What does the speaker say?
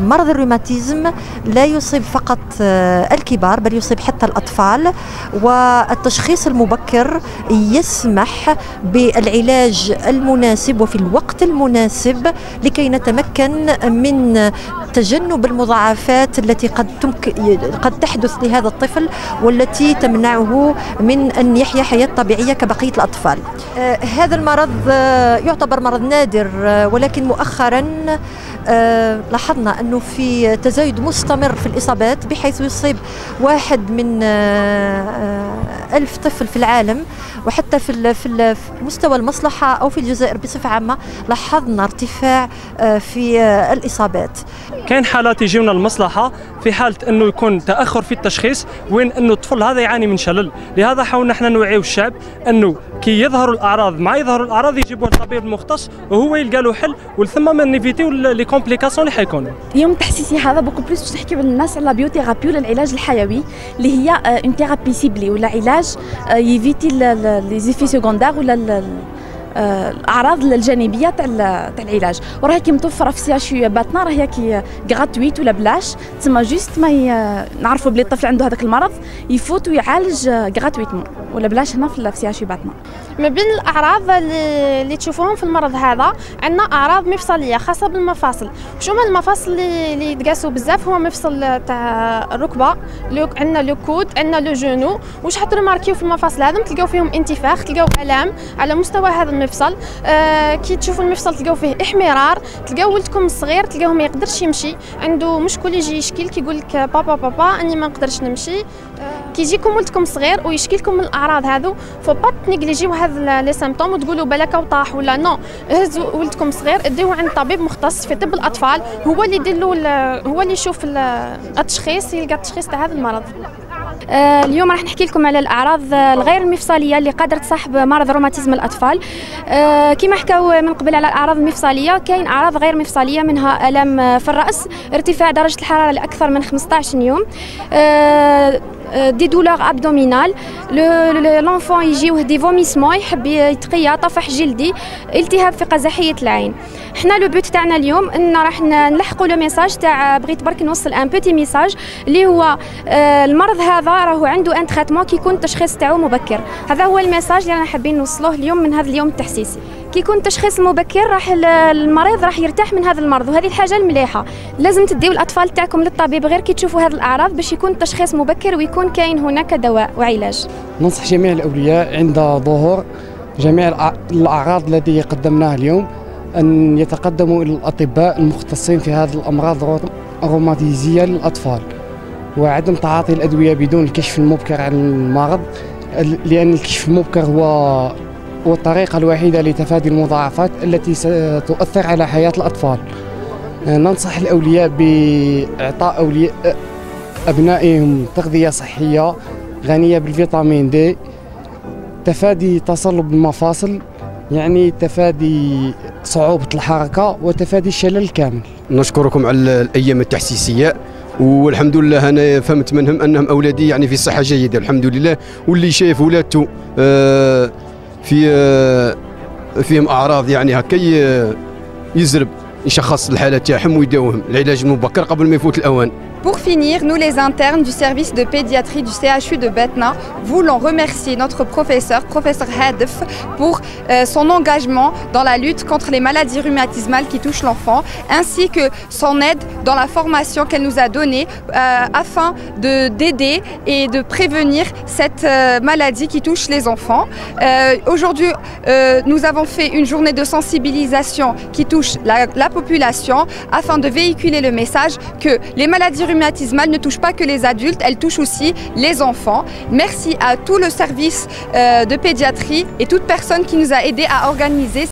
مرض الروماتيزم لا يصيب فقط الكبار بل يصيب حتى الأطفال، والتشخيص المبكر يسمح بالعلاج المناسب وفي الوقت المناسب لكي نتمكن من تجنب المضاعفات التي قد تحدث لهذا الطفل والتي تمنعه من أن يحيا حياة طبيعية كبقية الأطفال. هذا المرض يعتبر مرض نادر، ولكن مؤخرا لاحظنا أنه في تزايد مستمر في الإصابات، بحيث يصيب واحد من 1000 طفل في العالم، وحتى في مستوى المصلحة أو في الجزائر بصفة عامة لاحظنا ارتفاع في الإصابات. كاين حالات يجيونا المصلحة في حالة أنه يكون تأخر في التشخيص، وين أنه الطفل هذا يعاني من شلل. لهذا حاولنا احنا نوعيو الشعب أنه كي يظهروا الأعراض، مع يظهروا الأعراض يجيبوه الطبيب المختص وهو يلقى له حل، ولثما ما نيفيتيو لي كومبليكاسيون اللي حيكونوا. اليوم تحسيسي هذا بوكو بلوس باش نحكي بالناس على بيوثيرابي ولا العلاج الحيوي، اللي هي اون ثيرابي سيبلي ولا علاج يفيتي لي زيفي سيكوندار ولا الاعراض الجانبيه تاع العلاج، وراهي كي متوفره في سي اتش يو باتنا، راهي كي غراتويت ولا بلاش، تسمى جوست ما نعرفوا بلي الطفل عنده هذاك المرض يفوت ويعالج غراتويتمون ولا بلاش هنا في سي اتش يو باتنا. ما بين الاعراض اللي تشوفوهم في المرض هذا عندنا اعراض مفصليه خاصه بالمفاصل. شو هما المفاصل اللي يتقاسوا بزاف؟ هو مفصل تاع الركبه، عندنا لو كود، عندنا لو جونو. واش حترماركيو في المفاصل هذم؟ تلقاو فيهم انتفاخ، تلقاو الام على مستوى هذا المفصل. كي تشوفوا المفصل تلقاو فيه احمرار، تلقاو ولدكم الصغير تلقاوه ما يقدرش يمشي، عنده مشكل يجي يشكي كيقول لك بابا بابا اني ما نقدرش نمشي. كي يجيكم ولدكم صغير ويشكي لكم من الاعراض هذو، فو با تنيجليجيو هذا لي سيمبتوم وتقولوا بالك طاح ولا نو. هزوا ولدكم صغير اديوه عند طبيب مختص في طب الاطفال، هو اللي يدير له، هو اللي يشوف التشخيص، يلقى التشخيص تاع هذا المرض. اليوم راح نحكي لكم على الاعراض الغير المفصليه اللي قادره تصاحب مرض روماتيزم الاطفال. كما حكاو من قبل على الاعراض المفصليه، كاين اعراض غير مفصليه منها الام في الراس، ارتفاع درجه الحراره لاكثر من 15 يوم، دي دولار ابدومينال، لونفون يجيوه دي فوميسمون، يحب يتقيا، طفح جلدي، التهاب في قزحيه العين. حنا لو بوت تاعنا اليوم ان راح نلحقوا لو ميساج تاع، بغيت برك نوصل ان بوتي ميساج اللي هو المرض هذا راهو عنده ان تريتمون كي يكون التشخيص تاعو مبكر. هذا هو الميساج اللي رانا حابين نوصلوه اليوم من هذا اليوم التحسيسي. كي يكون التشخيص مبكر راح المريض راح يرتاح من هذا المرض، وهذه الحاجه المليحه. لازم تديو الاطفال تاعكم للطبيب غير كي تشوفوا هذه الاعراض باش يكون التشخيص مبكر ويكون كاين هناك دواء وعلاج. ننصح جميع الاولياء عند ظهور جميع الاعراض التي قدمناها اليوم ان يتقدموا الى الاطباء المختصين في هذه الامراض الروماتيزيه للاطفال، وعدم تعاطي الادويه بدون الكشف المبكر عن المرض، لان الكشف المبكر هو الطريقه الوحيده لتفادي المضاعفات التي ستؤثر على حياه الاطفال. ننصح الاولياء باعطاء ابنائهم تغذيه صحيه غنيه بالفيتامين دي، تفادي تصلب المفاصل، يعني تفادي صعوبه الحركه وتفادي الشلل كامل. نشكركم على الايام التحسيسيه، والحمد لله انا فهمت منهم انهم اولادي يعني في صحه جيده الحمد لله، واللي شايف ولادته فيهم اعراض يعني هكا يزرب يشخص الحاله تاعهم ويداوهم العلاج المبكر قبل ما يفوت الاوان. Pour finir, nous les internes du service de pédiatrie du CHU de Betna voulons remercier notre professeur Hedf, pour son engagement dans la lutte contre les maladies rhumatismales qui touchent l'enfant, ainsi que son aide dans la formation qu'elle nous a donnée afin d'aider et de prévenir cette maladie qui touche les enfants. Aujourd'hui, nous avons fait une journée de sensibilisation qui touche la population afin de véhiculer le message que les maladies rhumatismales ne touche pas que les adultes, elle touche aussi les enfants. Merci à tout le service de pédiatrie et toute personne qui nous a aidés à organiser